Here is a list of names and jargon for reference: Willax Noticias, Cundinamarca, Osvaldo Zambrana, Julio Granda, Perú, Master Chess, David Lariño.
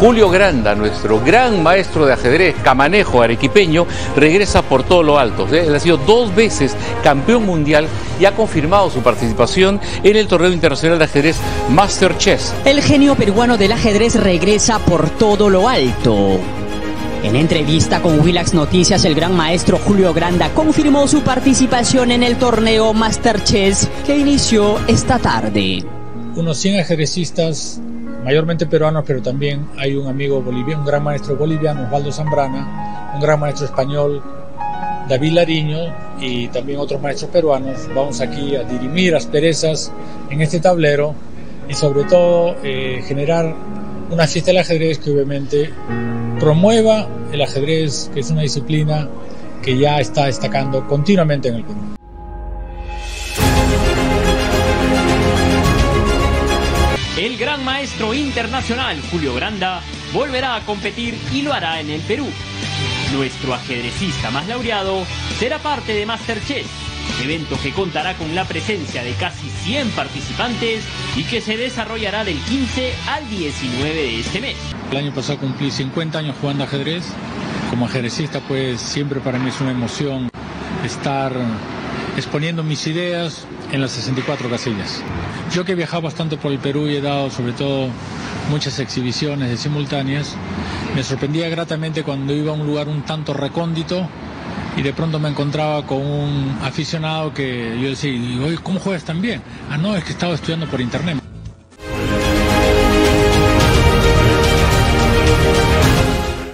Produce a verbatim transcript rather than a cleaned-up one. Julio Granda, nuestro gran maestro de ajedrez, camanejo arequipeño, regresa por todo lo alto. Él ha sido dos veces campeón mundial y ha confirmado su participación en el torneo internacional de ajedrez Master Chess. El genio peruano del ajedrez regresa por todo lo alto. En entrevista con Willax Noticias, el gran maestro Julio Granda confirmó su participación en el torneo Master Chess que inició esta tarde. Unos cien ajedrecistas, mayormente peruanos, pero también hay un amigo boliviano, un gran maestro boliviano, Osvaldo Zambrana, un gran maestro español, David Lariño, y también otros maestros peruanos. Vamos aquí a dirimir asperezas en este tablero y sobre todo eh, generar una fiesta del ajedrez que obviamente promueva el ajedrez, que es una disciplina que ya está destacando continuamente en el Perú. El gran maestro internacional Julio Granda volverá a competir y lo hará en el Perú. Nuestro ajedrecista más laureado será parte de Master Chess, evento que contará con la presencia de casi cien participantes y que se desarrollará del quince al diecinueve de este mes. El año pasado cumplí cincuenta años jugando ajedrez. Como ajedrecista, pues siempre para mí es una emoción estar exponiendo mis ideas en las sesenta y cuatro casillas. Yo, que he viajado bastante por el Perú y he dado sobre todo muchas exhibiciones de simultáneas, me sorprendía gratamente cuando iba a un lugar un tanto recóndito y de pronto me encontraba con un aficionado que yo decía, oye, ¿cómo juegas tan bien? Ah, no, es que estaba estudiando por internet.